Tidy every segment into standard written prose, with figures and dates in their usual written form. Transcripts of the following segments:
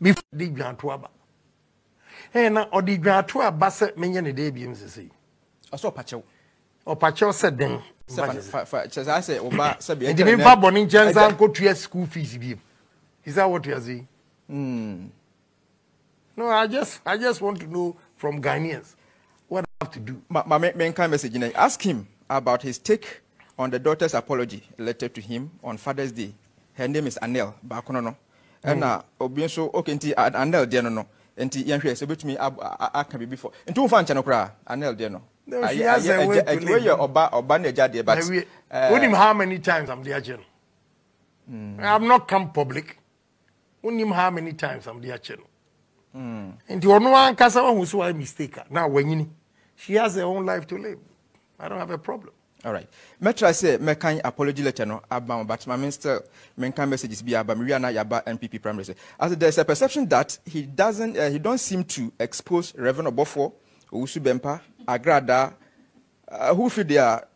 me di gwantoaba e na odi gwantoaba se menye ne de biem sisi aso opachew se den se fa che I say oba se bi e me fa bonin janza nko tua school fees biem. Is that what you are saying? No, I just want to know from Ghanaians what I have to do. My main message, you know, ask him about his take on the daughter's apology letter to him on Father's Day. Her name is Anel. Bakonono. And Obinso okay, Anel Dianono. And Yanke, so which me I can be before. And two fans, Anokra, Anel Diano. I wear your Obanja dear, but with him how many times I'm the agent? I've not come public. With him how many times I'm the agent? And you know, one case who saw a mistake. Now, when she has her own life to live, I don't have a problem. All right. Metro, I say, me can apology letter no about, but my minister, me can messages be about Mariana Yaba MPP primary. As there's a perception that he don't seem to expose Reverend Obofo, Owusu Bempah, Agrada, who feel they are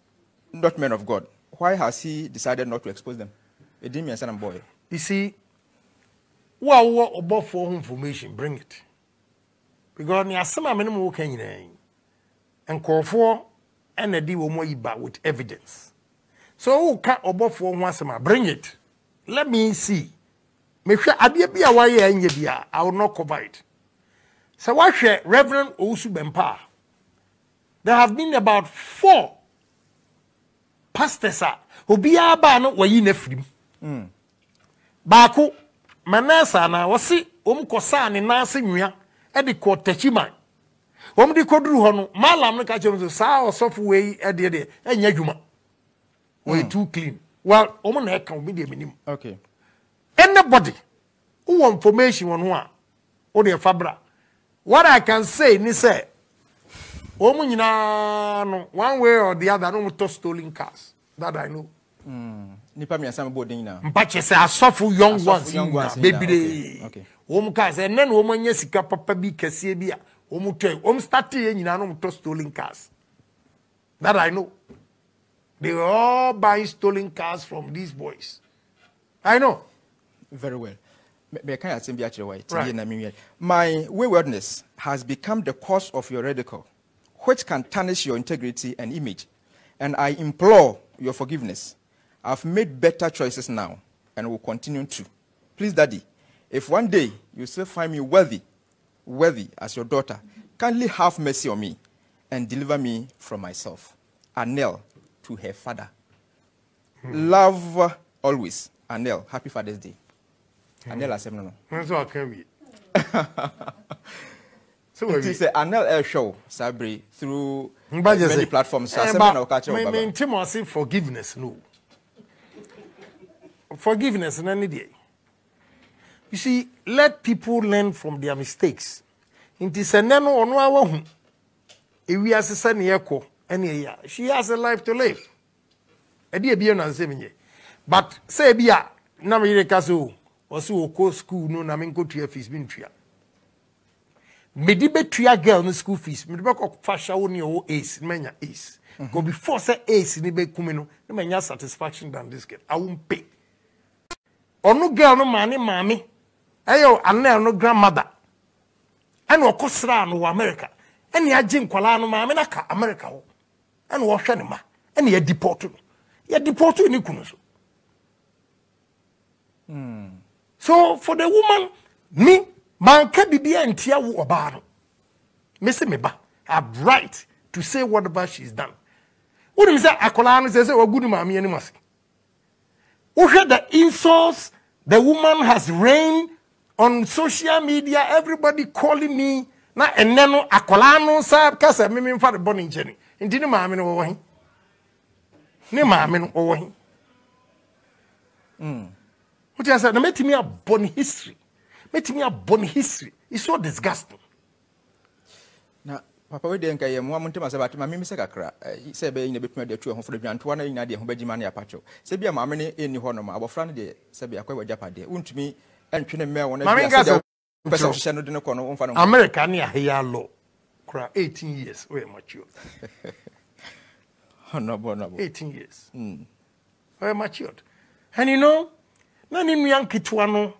not men of God. Why has he decided not to expose them? It didn't mean son and boy. You see. Well, about for information, bring it. Because there are some men who can in and call for and they will more with evidence. So who can't about for once bring it. Let me see. Make sure I be a wire in your I will not cover it. So why share Reverend Owusu Bempah? There have been about 4 pastors who be a ban where you nephew. Baku. Manasa na wasi omkosa ne nase nwia e de ko tachiman omdi kodru ho no malam no ka chemzo sa osofu we e de de enya dwuma we too clean well omo na e kan obi de minim okay anybody who information on ho a o de fabra what I can say ni say omo nyina no one way or the other no to stolen cars that I know. Nipa mi asam boarding na. Mpache se asofu young ones. Baby. Okay. Omu cars and then woman yes papa bi kese bia. Omu tell. Omu start ye nyina no to stolen cars. That I know. They were all buying stolen cars from these boys. I know. Very well. Be kan asem bia kire why. Tie na me. My waywardness has become the cause of your ridicule, which can tarnish your integrity and image, and I implore your forgiveness. I've made better choices now and will continue to. Please, Daddy, if one day you still find me worthy as your daughter, kindly have mercy on me and deliver me from myself. Anel to her father. Love always. Anel, happy Father's Day. Anel, I said no. That's what I can be. So we say Anel air show Sabri through many platforms. Main team was saying forgiveness, no. Forgiveness in any day. You see, let people learn from their mistakes. She has a life to live. But say bia na me re kaso osu school no na me nkotua fees bi ntua. Me di betua girl no school fees, me di be ko fasha woni o ace, menya ace. Go before say ace ni be kume no, na menya satisfaction than this girl. I won't pay. Or no girl, no money, mommy. Ayo, and no grandmother. And no Cosra no America. And ya Jim Colano, mammy, America. And no Shanima. And ye deported. Ye deported in Kunuso. So for the woman, me, man can be and tia wobano. Miss Meba, I have right to say whatever she's done. What do you say? A Colano says, oh, good mammy, and must. The insults the woman has rained on social media, everybody calling me. Now, and then, a colano, sir, because I'm in for the burning journey. And didn't mammy over him? No, mammy over him. What you said, make me a born history. Make me a born history. It's so disgusting. Now, Papa, we didn't get a moment to myself. My mimic sacra, he said, being a bit more the two of the Jantuana in Nadia, Hobejimania Pacho. Sabia Mammy in Honoma, our friend, Sabia Quaver Japade, won't me and Trinamere on America. Perception of the Cono on America near here law. Cry 18 years, very mature. Honorable 18 years. Very matured. And you know, none in young Kituano,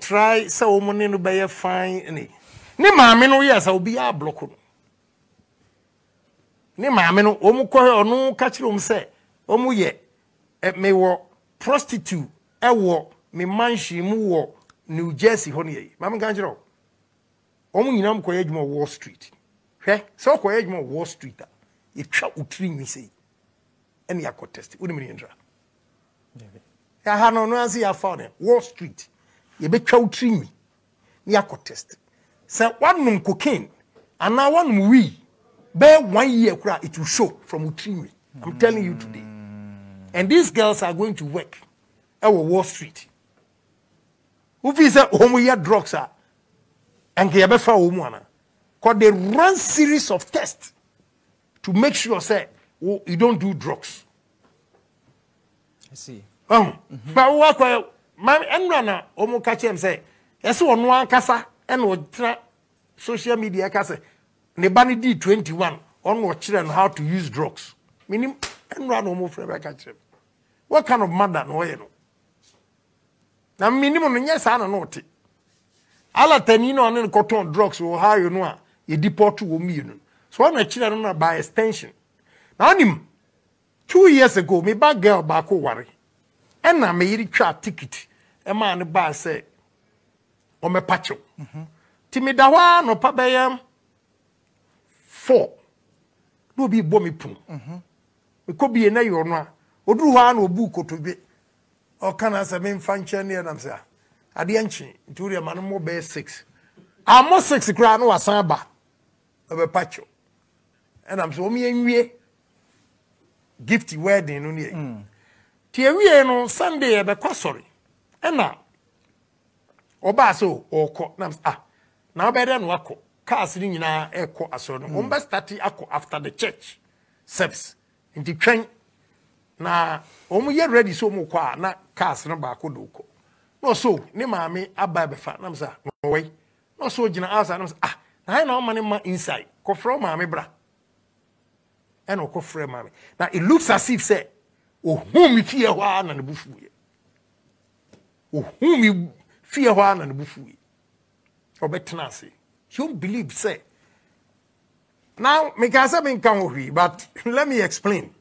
try so money no be fine any. Ni maame no yes obi a block ni maame no omu kɔ hɔ no ka kire sɛ omu yɛ me wɔ prostitute ɛwɔ me manhye mu wɔ New Jersey hɔ ne yɛ maame kan kire omu nyinam kɔ yɛ adwuma Wall Street hwɛ so kɔ yɛ adwuma Wall Street a yɛtwa utri nwi sɛ ɛne yakɔ test wo ne me ndra ya ha no no ansi ya fa ne Wall Street yɛ betwa utri nwi ne yakɔ test sɛ wanum cocaine and now wanum we bear 1 year, it will show from Utrimi. I'm telling you today. And these girls are going to work at Wall Street. If you say, oh, we have drugs, and they run series of tests to make sure, say, oh, you don't do drugs. I see. But what I am going to catch him say, yes, one one casa and social media casa. Nebani D 21 on our children how to use drugs. Meaning, what kind of mother no you know? Now minimum yes I don't Ala tenino on cotton drugs or how you know you deport to me. So I'm a children by extension. Now him 2 years ago, me bad girl back worry. And I made a ticket. A man by say on my patcho. Timidawa no pabayam. 4 no be bo me pum we could be na your no odru ho an obu kotobe o kana se me fanche ne na msa ade anchi nturi ma no mo be 6 amo 6 kra no wasan ba obe pacho and am so me enwie gift wedding no ne ti ewie no Sunday e be kwasori and na oba so okọ na na obere no akọ cars ring na echo asono umba starti ako after the church service in the train na omu ye ready so mu kwa na cars no ba ko do ko no so ni maami aba be fa na msa no way no so jina outside na na na mani ma inside ko from maami bra and ko from maami now it looks as if say ohun mi fie hwa na ne bufuye ohun mi fie hwa na ne bufuye obetenase. You believe, say. Now, make us have but let me explain.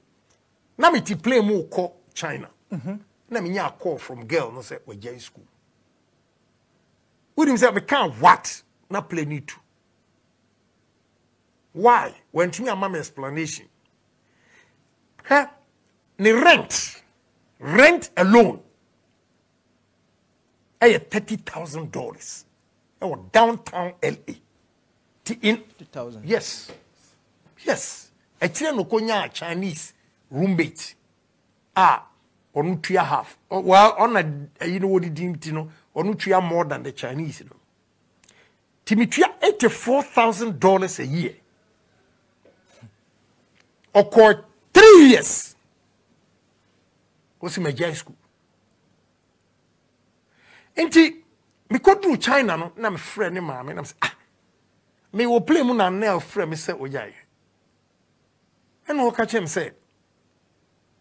Now, me to play more call China. Now, me a call from girl, no say, we are in school. We didn't say, we can't what? Now, play need to. Why? When to me, I'm an explanation. Huh? The rent alone, I $30,000. Our downtown LA. In 2000. Yes. Yes. A no konya Chinese roommate. On Nutria half. Well, on a you know what it didn't know, on Nutria more than the Chinese, you know. Timitria $84,000 a year. Or called 3 years. What's in my high school? Ain't me go through China no na me friend ni maame na me say ah me wo play mu na Anel friend me say oyaye and wo ka chem say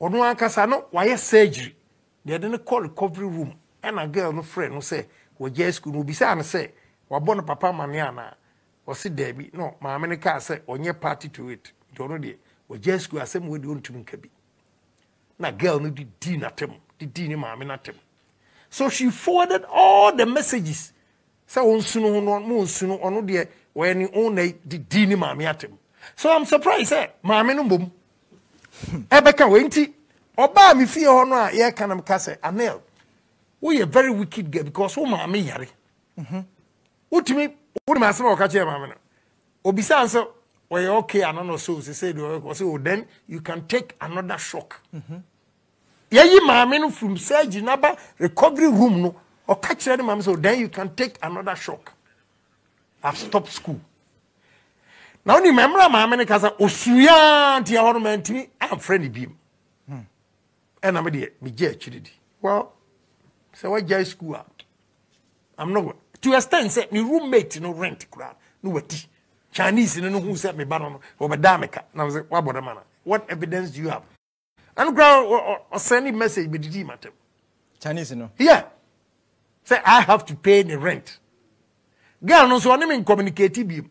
onu akasa no wa ye surgery they dey call recovery room and a girl no friend no say wo je school no bi say am say wa bo no papa mane ana wo say there bi no maame ne ka say onye party to it do no dey wo je school asem we dey ontumi nka bi na girl no di na tem di ni maame na tem. So she forwarded all the messages. So I'm surprised, eh? Mammy numbum. Ebeka wenti. Oba mi fi honor ye kanam kase Anel. We a very wicked girl because o mammy yare. Utimi would my son or catch your mamma. Obisa answer, well, okay, I don't know so they say then you can take another shock. Yeah, you mammy from surgery number recovery room no or catch any mammy so then you can take another shock. I've stopped school. Now the member mammy casa osuya ti horment me I'm friendly beam. And I'm dear me je chidi. Well, so what jai school out? I'm not to extend say me roommate no rent crowd, no wati. Chinese no who said me baron over dameka. Now say what about mana? What evidence do you have? And ground or sending message with the team at Chinese, you know? Yeah. Say, I have to pay the rent. Girl, no, so I mean, communicate.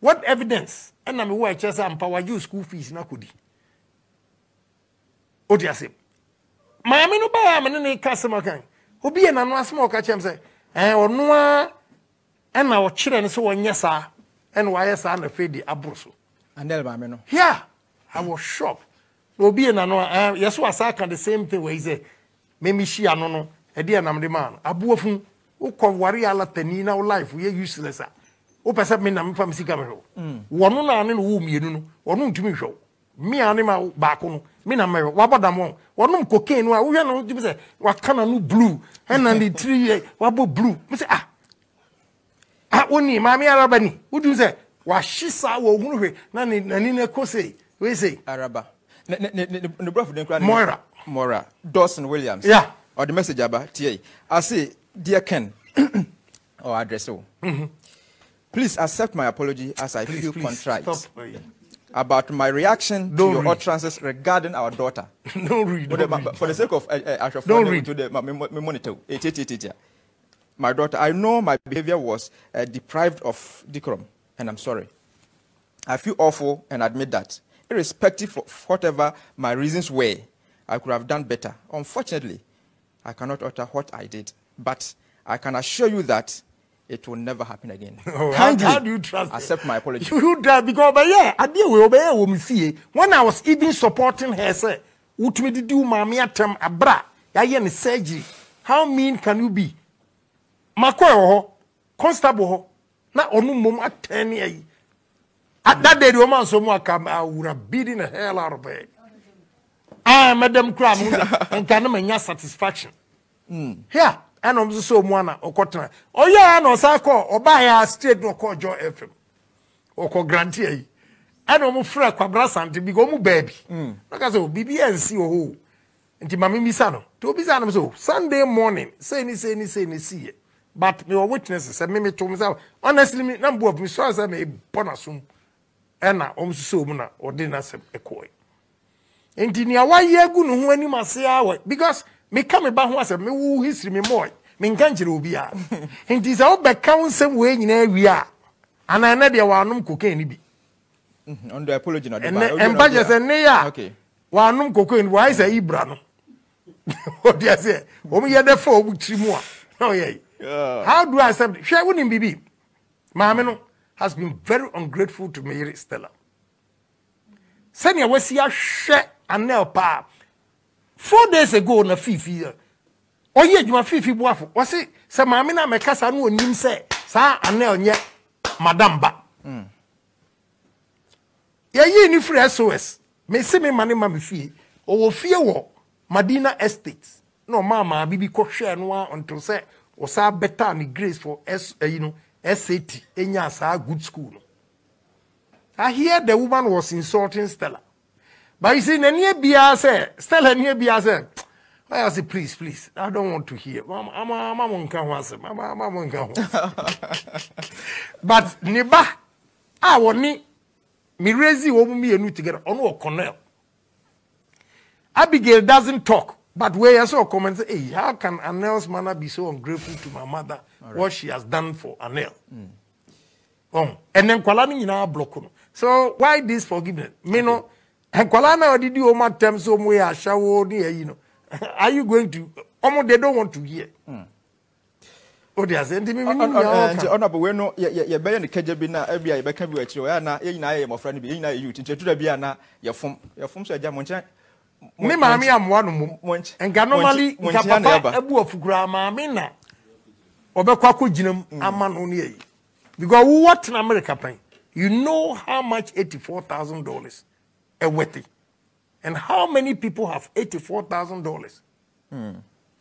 What evidence? And I'm aware, just empower you school fees. Now, could he? Oh, dear, say, my men who buy a man in a customer can who be an anonymous smoke at him say, or no, and our children so on yes, sir, and why yes, I'm afraid the abuso. And then, I mean, yeah, I was shocked. No, be an anonymous, yes, was I can the same thing where he said, maybe she, I don't know. Edia namdeman abuofun o kwari ala tani na life we useless o pesa me na me famisi kamero wonu na ne wo mienu no wonu ntumi hwew me ane ma ba ko no me na me wa bodam wonu cocaine no a wo hwe no ntumi se wa kana no blue and na the 3 year wa bo blue me se ah oni ma me araba ni wo du se wa shisa wo hunu hwe na ne nani na kose we say araba ne brother den kra Mora Dawson Williams yeah. Or the message about TA. I say, dear Ken, or address so. Please accept my apology as I feel contrite about my reaction to your utterances regarding our daughter. Don't read. For the sake of my monitor, my daughter, I know my behavior was deprived of decorum, and I'm sorry. I feel awful and admit that. Irrespective of whatever my reasons were, I could have done better. Unfortunately, I cannot utter what I did, but I can assure you that it will never happen again. Oh, how do you trust? Accept my apology. You do because, but yeah, I did obey woman see. When I was even supporting her, say, "What me do, mommy? Atem abra, yaye ni surgery." How mean can you be? Makwe ho, constable ho, na onu mum ateni ayi. At that day, the woman so much I would have beaten the hell out of her. Ah, Madam Cram, and can make satisfaction. Here, and I'm so moana or cotton. Oh, yeah, no, Sako, or buy a straight no call Joe FM or call Grantier. I don't move fra quabras and to be go baby. Because of BBNC or who. And to Mammy Misano, to Bizano, so Sunday morning, say, see it. But your witnesses, and me to myself, honestly, number of missions I may bonasum. And I'm so mona or dinner a coy. Engineer, why you go no any masia? Because me come about once and me woo history me more. Me can't you be a. And this all back count some way in area. And I know there were no cocaine be. On the apology, not and badges and nea. Okay. While no cocaine, why is a Ibrano? What do you say? Oh, me therefore with 3 more. No, yeah. How do I accept? She wouldn't be. Mamma has been very ungrateful to me, Stella. Senior was here, share. Anel pa 4 days ago na fifi oye juma fifi boafo o se se maame na meka sa no onim se sa Anel nye madam ba ye ni free SOS me se me mane ma me fie o wo fie wo Madina Estate no mama bibi ko hwe no unto se o sa better ni grace for SAT enya sa good school. I hear the woman was insulting Stella. But you see, Stella near Biase. I say, please, I don't want to hear. But Neba, I want me raise you over me and you together on Connell. Abigail doesn't talk, but where I saw comments, hey, how can Anel's manner be so ungrateful to my mother? Right. What she has done for Anel? And then Kwalani in our block. So why this forgiveness? Me no. And Kalana did you my term somewhere shower near you know. Are you going to almost they don't want to hear? Oh dear honorable we no ye be the KJB na e bia be ka bi akire we na ye na ye mofra ni bi ye na ye uti tetu da bia na ye fom so agya monche me maami amwa no monche and normally ka papa abu ofugura maami na obekwa ko ginam ama no ne yi because what in America pay you know how much $84,000 a wedding. And how many people have $84,000?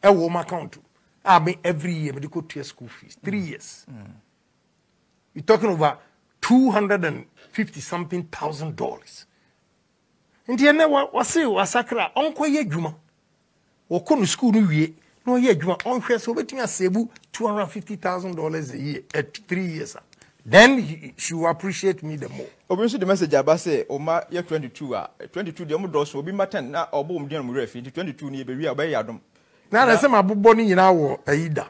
A woman count. I mean, every year, they go to school fees. 3 years. You're talking over $250-something thousand. And then I say, Sakra, Uncle Yejuma. Or come to school, no Yejuma, Uncle, so waiting at Cebu, $250,000 a year at 3 years. Then she will appreciate me the more. Obviously, the message about say, Oma, year 22, 22, the Omodos will be Matan, now, or Boom Dian Refi, 22, near Beria by Adam. Now, I say, my bonnie in our Aida.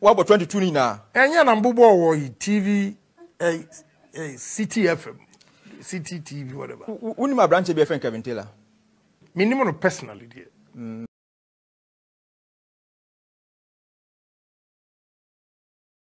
What 22 now? And yeah, number one TV, CTFM, CTTV, whatever. Who my branch be friend Kevin Taylor? Minimum personally, dear.